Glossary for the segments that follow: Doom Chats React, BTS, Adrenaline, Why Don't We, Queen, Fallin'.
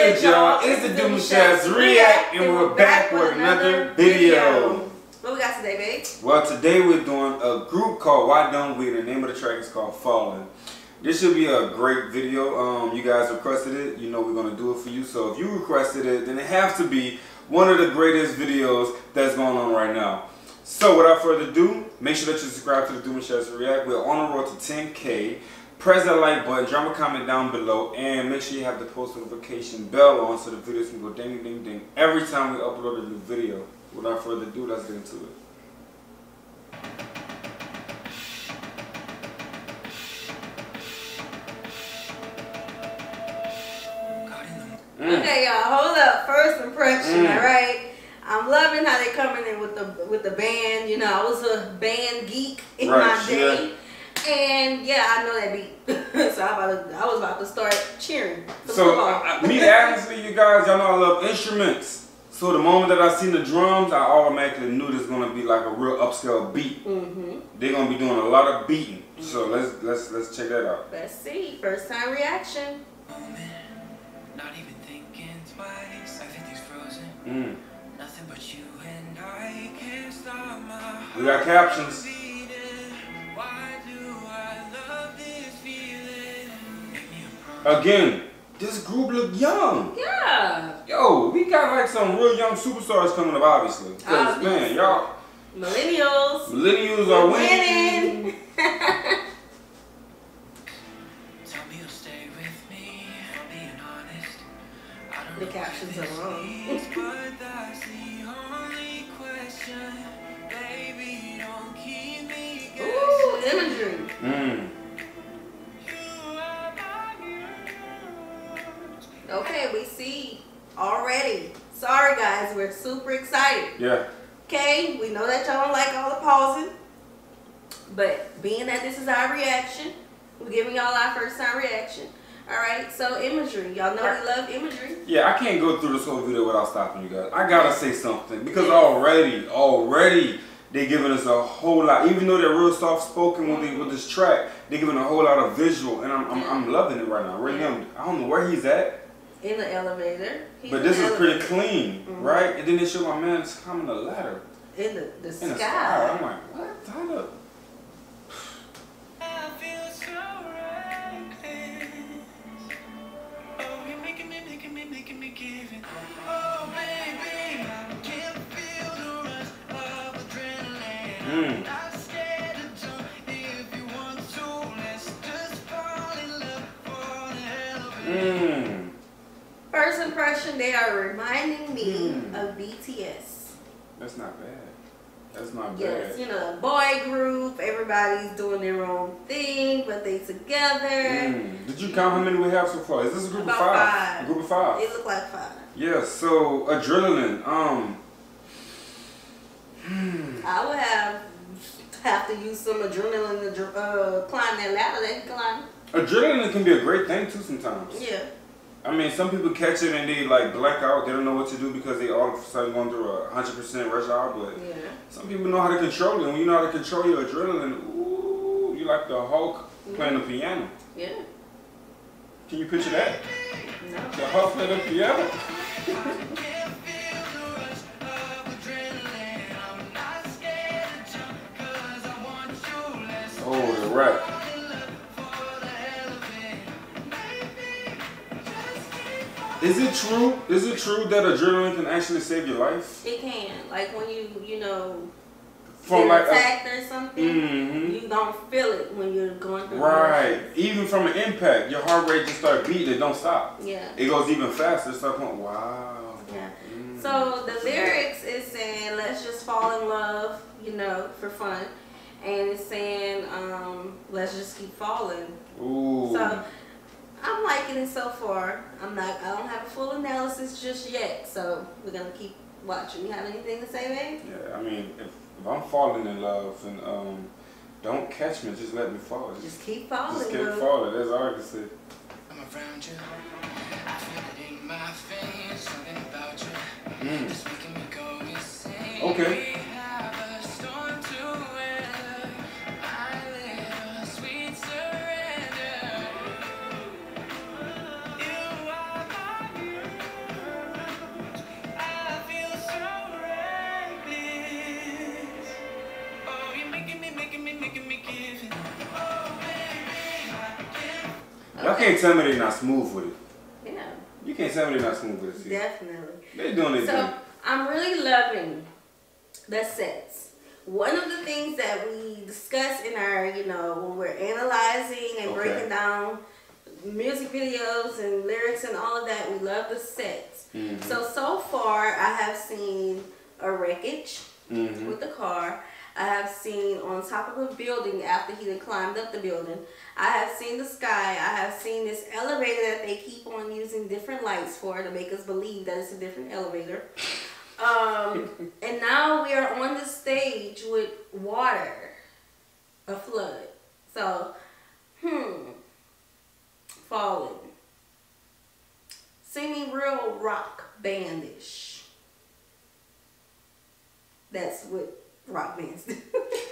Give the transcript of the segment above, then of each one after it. good, y'all? It's the Doom Chats React, and we're back with another video. What we got today, babe? Well, today we're doing a group called Why Don't We? The name of the track is called Fallin'. This should be a great video. You guys requested it. You know we're going to do it for you. So if you requested it, then it has to be one of the greatest videos that's going on right now. So without further ado, make sure that you subscribe to the Doom Chats React. We're on the road to 10K. Press that like button, drop a comment down below, and make sure you have the post notification bell on so the videos can go ding, ding, ding every time we upload a new video. Without further ado, let's get into it. Okay, y'all, hold up. First impression, all right? I'm loving how they're coming in with the band. You know, I was a band geek in my day. Yeah. And, yeah, I know that beat. So I was about to start cheering. So, me, honestly, you guys, y'all know I love instruments. So the moment that I seen the drums, I automatically knew this was gonna be like a real upscale beat. They're gonna be doing a lot of beating. So let's check that out. Let's see. First time reaction. Oh man, not even thinking twice. I think he's frozen. Nothing but you and I can't stop my heart. We got captions. Why do I love this feeling? Again. This group look young. Yeah. Yo, we got like some real young superstars coming up, obviously. Cause man, y'all millennials. Millennials are winning. Tell me you'll stay with me. I'm being honest. I don't know. The captions are wrong. But that's the only question. Baby, don't keep me guessing. Ooh, imagery. Okay, we see already. Sorry guys, we're super excited. Yeah. Okay, we know that y'all don't like all the pausing, but being that this is our reaction, we're giving y'all our first time reaction. All right, so imagery. Y'all know we love imagery. Yeah, I can't go through this whole video without stopping you guys. I gotta say something because already they're giving us a whole lot. Even though they're real soft spoken with this track, they're giving a whole lot of visual, and I'm loving it right now. I don't know where he's at. In the elevator. But this is pretty clean, right? And then they show my man climbing the ladder. In the sky. I'm like, what? Hold up. I feel so reckless. Oh, you're making me give it. Oh, baby, I can't feel the rush of adrenaline. I'm scared to do if you want to. Let's just fall in love for the hell of it. First impression, they are reminding me of BTS. That's not bad. That's not bad. Yes, you know, boy group, everybody's doing their own thing, but they together. Did you count how many we have so far? Is this a group of five? A group of five. It looked like five. Yeah, so Adrenaline. I would have to use some adrenaline to climb that ladder that you climb. Adrenaline can be a great thing too sometimes. Yeah. I mean, some people catch it and they like black out. They don't know what to do because they all of a sudden going through a 100% rush hour. But some people know how to control it. When you know how to control your adrenaline, ooh, you like the Hulk playing the piano. Yeah. Can you picture that? No. The Hulk playing the piano. Oh, the rap. Is it true that adrenaline can actually save your life? It can. Like when you know, from like attacked or something, you don't feel it when you're going through. Right. Even from an impact, your heart rate just start beating. It don't stop. Yeah. It goes even faster. It's like, wow. Yeah. So the lyrics is saying, "Let's just fall in love," you know, for fun, and it's saying, "Let's just keep falling." Ooh. So. I'm liking it so far. I don't have a full analysis just yet, so we're gonna keep watching. You have anything to say, babe? Yeah, I mean, if I'm falling in love, and don't catch me, just let me fall. Just keep falling. Just keep falling. That's all I can say. I'm around you. I feel it in my face. Something about you. This making me go insane. Okay. can't tell me they're not smooth with it. Yeah. You can't tell me they're not smooth with it. Too. Definitely. They're doing it. So thing. I'm really loving the sets. One of the things that we discuss in our, you know, when we're analyzing and breaking down music videos and lyrics and all of that, we love the sets. Mm-hmm. So far I have seen a wreckage with the car. I have seen on top of a building after he had climbed up the building. I have seen the sky. I have seen this elevator that they keep on using different lights for to make us believe that it's a different elevator. And now we are on the stage with water, a flood. So, Fallin'. Seeming real rock bandish. That's what rock bands do.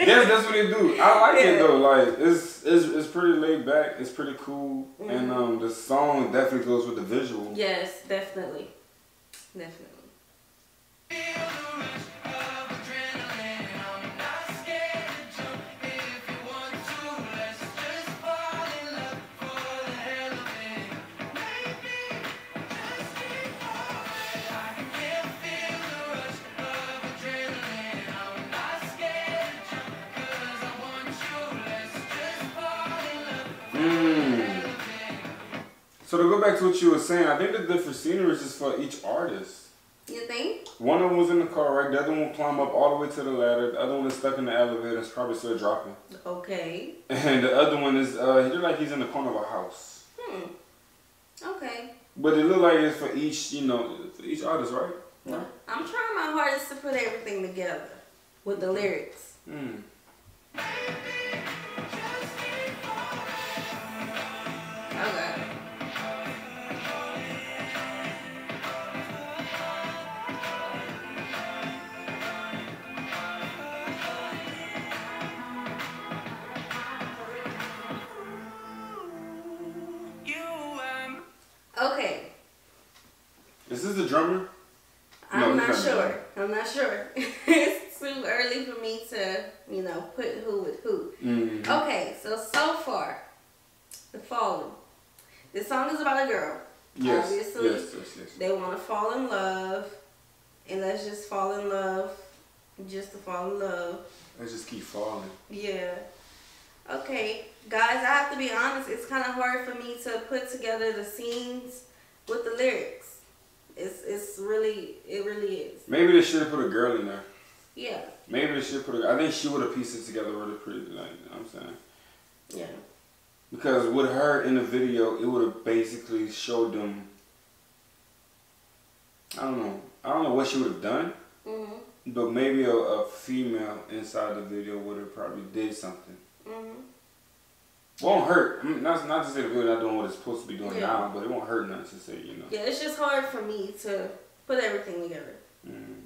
Yes, that's what they do. I like it though. Like it's pretty laid back. It's pretty cool, and the song definitely goes with the visual. Yes, definitely, definitely. So to go back to what you were saying, I think the different scenery is just for each artist. You think? One of them was in the car, right? The other one climbed up all the way to the ladder. The other one is stuck in the elevator. It's probably still dropping. Okay. And the other one is, he looked like he's in the corner of a house. Okay. But it looked like it's for each, you know, for each artist, right? No. I'm trying my hardest to put everything together with the lyrics. Okay. Okay. Is this the drummer? No, I'm not sure. I'm not sure. It's too early for me to, you know, put who with who. Okay, so far, the Fallin'. This song is about a girl. Yes. Obviously. Yes. They want to fall in love. And let's just fall in love. Just to fall in love. Let's just keep falling. Yeah. Okay, guys, I have to be honest, it's kind of hard for me to put together the scenes with the lyrics. It really is. Maybe they should have put a girl in there. Yeah. Maybe they should put a girl. I think she would have pieced it together really pretty, like, you know what I'm saying? Yeah. Because with her in the video, it would have basically showed them, I don't know what she would have done, but maybe a female inside the video would have probably did something. Won't hurt. I mean, not to say the video not doing what it's supposed to be doing now, but it won't hurt nothing to say, you know. Yeah, it's just hard for me to put everything together. Ooh,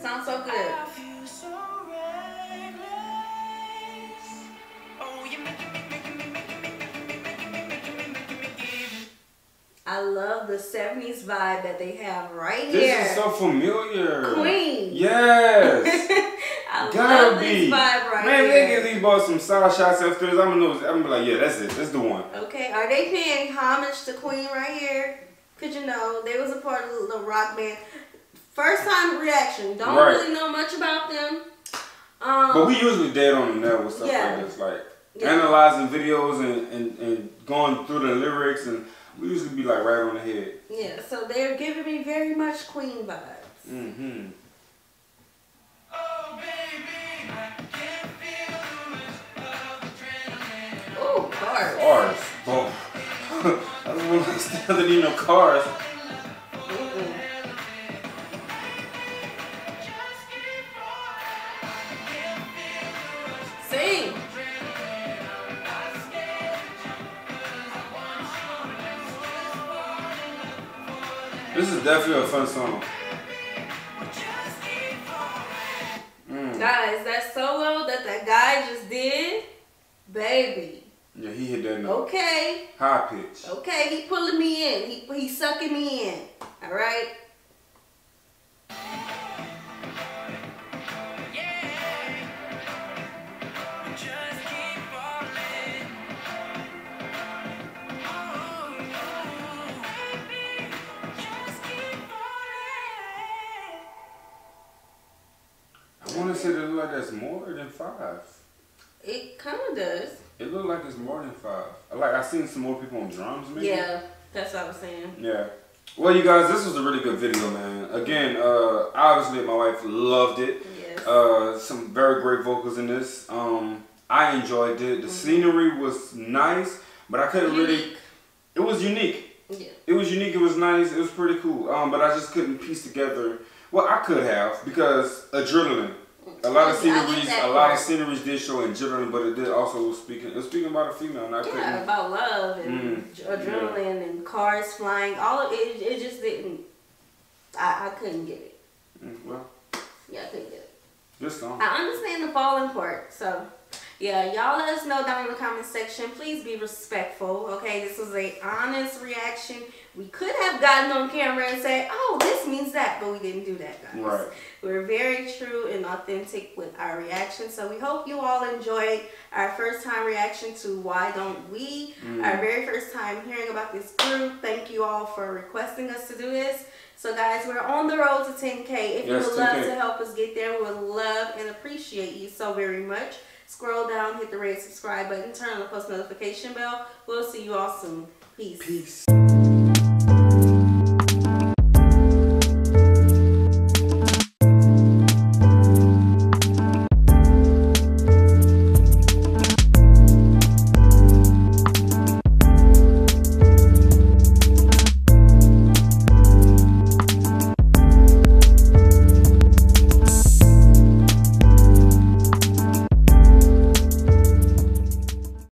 sounds so good. I love the 70s vibe that they have right here. This is so familiar. Queen. Yes. I gotta be. Right, man, here. They give these boys some side shots after this. I'm gonna be like, yeah, that's it. That's the one. Okay, are they paying homage to Queen right here? Cause you know they was a part of the rock band. First time reaction. Don't really know much about them. But we usually dead on them now with stuff like this, like analyzing videos and going through the lyrics, and we usually be like right on the head. Yeah, so they're giving me very much Queen vibes. Cars, both. I don't want to stand in no cars. Sing. This is definitely a fun song. Guys, that solo that the guy just did, baby. Yeah, he hit that note. Okay. High pitch. Okay, he pulling me in. He sucking me in. All right. Yeah. Just keep falling. want to say that it look like that's more than five. It kind of does. It look like it's more than five. Like, I seen some more people on drums, maybe. Yeah, that's what I was saying. Yeah. Well, you guys, this was a really good video, man. Again, obviously my wife loved it. Yes. Some very great vocals in this. I enjoyed it. The scenery was nice, but I couldn't really... It was unique. Yeah. It was unique. It was nice. It was pretty cool. But I just couldn't piece together... Well, I could have, because Adrenaline. A lot of sceneries did show Adrenaline, but it did also speaking about a female, and I couldn't. Yeah, about love and adrenaline and cars flying. All of it, it just didn't. I couldn't get it. Well. Yeah, I couldn't get it. This song. I understand the falling part, so yeah, y'all let us know down in the comment section. Please be respectful, okay? This was a honest reaction. We could have gotten on camera and said, oh, this means that, but we didn't do that, guys. Right. We're very true and authentic with our reaction. So we hope you all enjoyed our first time reaction to Why Don't We? Our very first time hearing about this group. Thank you all for requesting us to do this. So guys, we're on the road to 10K. If you would love to help us get there, we would love and appreciate you so very much. Scroll down, hit the red subscribe button, turn on the post notification bell. We'll see you all soon. Peace. Peace.